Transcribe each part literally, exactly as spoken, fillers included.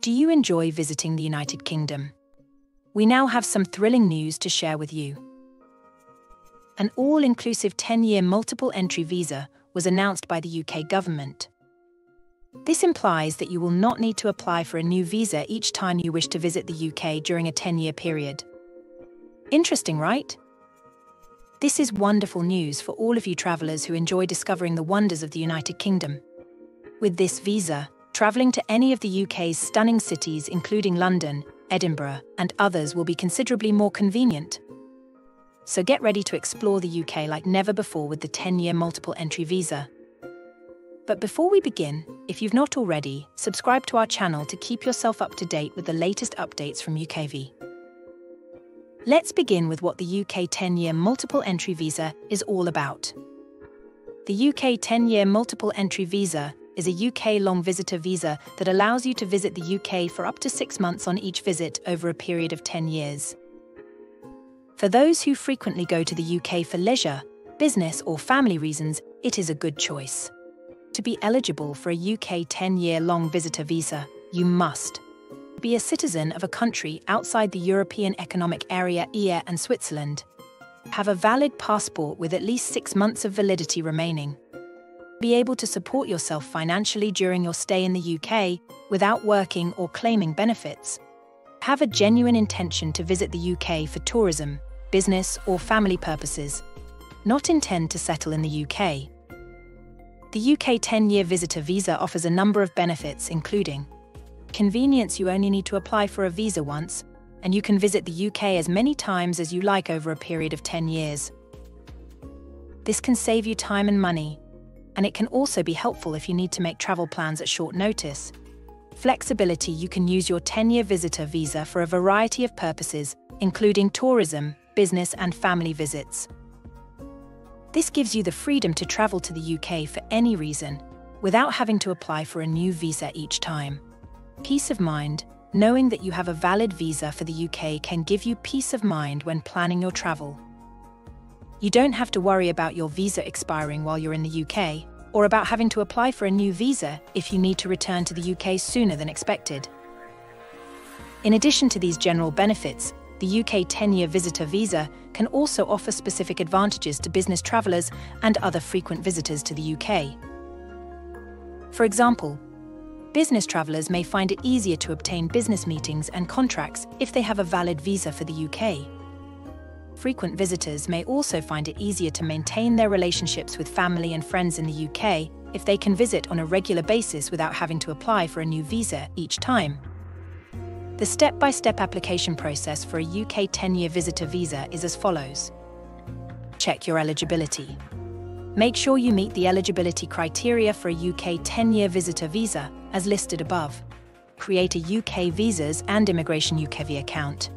Do you enjoy visiting the United Kingdom? We now have some thrilling news to share with you. An all-inclusive ten-year multiple entry visa was announced by the U K government. This implies that you will not need to apply for a new visa each time you wish to visit the U K during a ten-year period. Interesting, right? This is wonderful news for all of you travellers who enjoy discovering the wonders of the United Kingdom. With this visa, travelling to any of the U K's stunning cities, including London, Edinburgh, and others, will be considerably more convenient. So get ready to explore the U K like never before with the ten-year multiple entry visa. But before we begin, if you've not already, subscribe to our channel to keep yourself up to date with the latest updates from U K V I. Let's begin with what the U K ten-year multiple entry visa is all about. The U K ten-year multiple entry visa is a U K long visitor visa that allows you to visit the U K for up to six months on each visit over a period of ten years. For those who frequently go to the U K for leisure, business or family reasons, it is a good choice. To be eligible for a U K ten-year long visitor visa, you must be a citizen of a country outside the European Economic Area E E A and Switzerland, have a valid passport with at least six months of validity remaining, be able to support yourself financially during your stay in the U K without working or claiming benefits, have a genuine intention to visit the U K for tourism, business or family purposes, not intend to settle in the U K. The U K ten-year visitor visa offers a number of benefits, including convenience. You only need to apply for a visa once, and you can visit the U K as many times as you like over a period of ten years. This can save you time and money, and it can also be helpful if you need to make travel plans at short notice. Flexibility. You can use your ten-year visitor visa for a variety of purposes, including tourism, business and family visits. This gives you the freedom to travel to the U K for any reason, without having to apply for a new visa each time. Peace of mind. Knowing that you have a valid visa for the U K can give you peace of mind when planning your travel. You don't have to worry about your visa expiring while you're in the U K, or about having to apply for a new visa if you need to return to the U K sooner than expected. In addition to these general benefits, the U K ten-year visitor visa can also offer specific advantages to business travellers and other frequent visitors to the U K. For example, business travellers may find it easier to obtain business meetings and contracts if they have a valid visa for the U K. Frequent visitors may also find it easier to maintain their relationships with family and friends in the U K if they can visit on a regular basis without having to apply for a new visa each time. The step-by-step application process for a U K ten-year visitor visa is as follows. Check your eligibility. Make sure you meet the eligibility criteria for a U K ten-year visitor visa, as listed above. Create a U K Visas and Immigration U K V I account.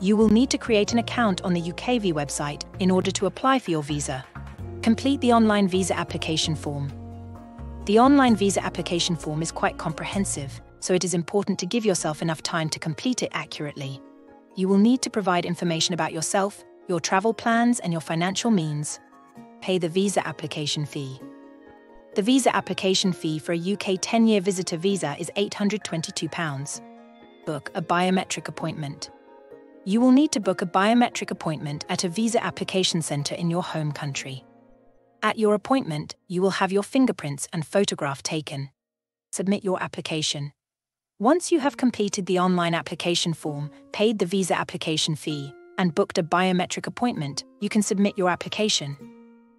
You will need to create an account on the U K V I website in order to apply for your visa. Complete the online visa application form. The online visa application form is quite comprehensive, so it is important to give yourself enough time to complete it accurately. You will need to provide information about yourself, your travel plans, and your financial means. Pay the visa application fee. The visa application fee for a U K ten-year visitor visa is eight hundred twenty-two pounds. Book a biometric appointment. You will need to book a biometric appointment at a visa application centre in your home country. At your appointment, you will have your fingerprints and photograph taken. Submit your application. Once you have completed the online application form, paid the visa application fee, and booked a biometric appointment, you can submit your application.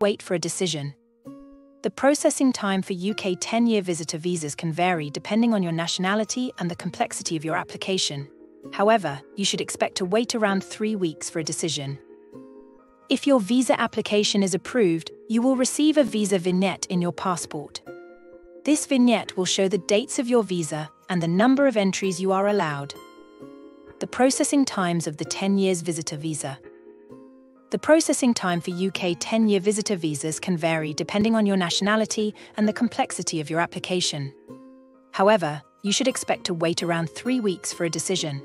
Wait for a decision. The processing time for U K ten-year visitor visas can vary depending on your nationality and the complexity of your application. However, you should expect to wait around three weeks for a decision. If your visa application is approved, you will receive a visa vignette in your passport. This vignette will show the dates of your visa and the number of entries you are allowed. The processing times of the ten-year visitor visa. The processing time for U K ten-year visitor visas can vary depending on your nationality and the complexity of your application. However, you should expect to wait around three weeks for a decision.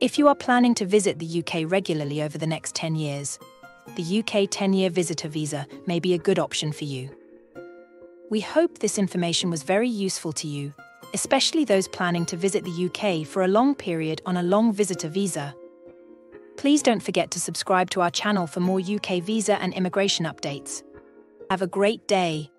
If you are planning to visit the U K regularly over the next ten years, the U K ten-year visitor visa may be a good option for you. We hope this information was very useful to you, especially those planning to visit the U K for a long period on a long visitor visa. Please don't forget to subscribe to our channel for more U K visa and immigration updates. Have a great day.